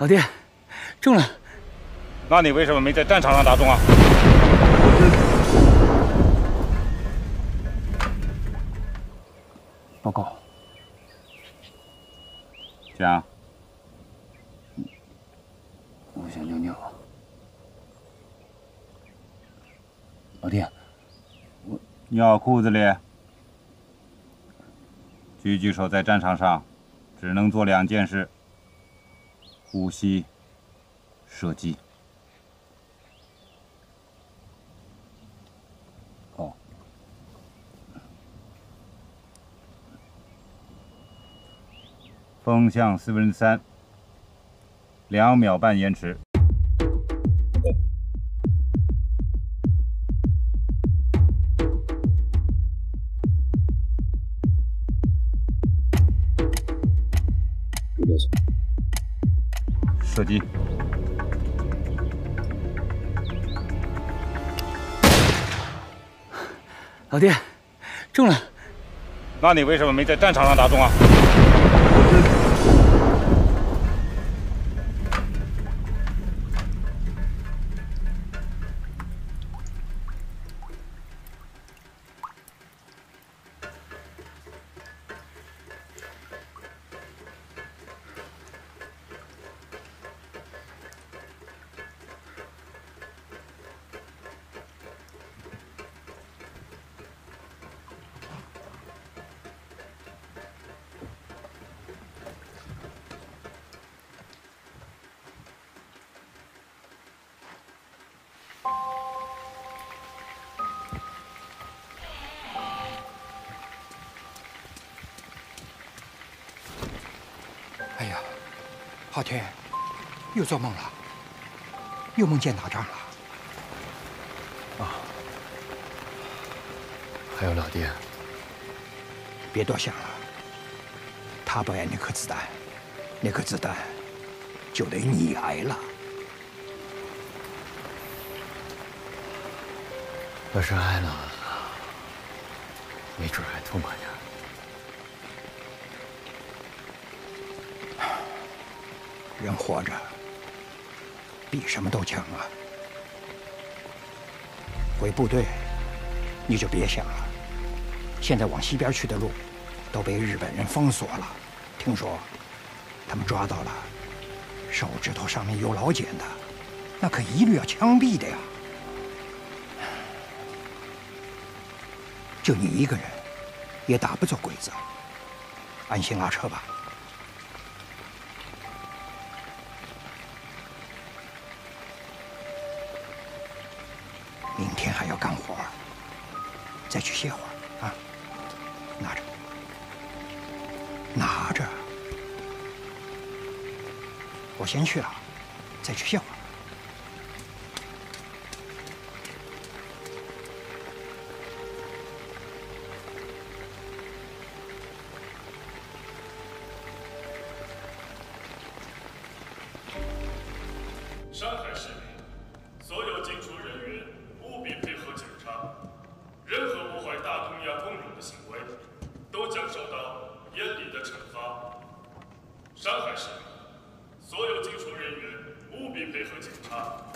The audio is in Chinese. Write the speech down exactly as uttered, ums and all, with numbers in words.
老爹，中了。那你为什么没在战场上打中啊？报告。讲。我想尿尿。老爹，我尿裤子里。狙击手在战场上只能做两件事。 呼吸，射击。哦，风向四分之三，两秒半延迟。嗯 射击！老爹，中了！那你为什么没在战场上打中啊？昊天，又做梦了，又梦见打仗了。啊，还有老爹，别多想了。他不爱那颗子弹，那颗子弹就得你挨了。要是挨了，没准还痛快点。 人活着比什么都强啊！回部队你就别想了。现在往西边去的路都被日本人封锁了，听说他们抓到了手指头上面有老茧的，那可一律要枪毙的呀！就你一个人也打不走鬼子，安心拉车吧。 明天还要干活，再去歇会儿啊！拿着，拿着，我先去了，再去歇会儿。上海市民，所有进出人员。 务必配合警察，任何破坏大东亚共荣的行为，都将受到严厉的惩罚。上海市民，所有进出人员务必配合警察。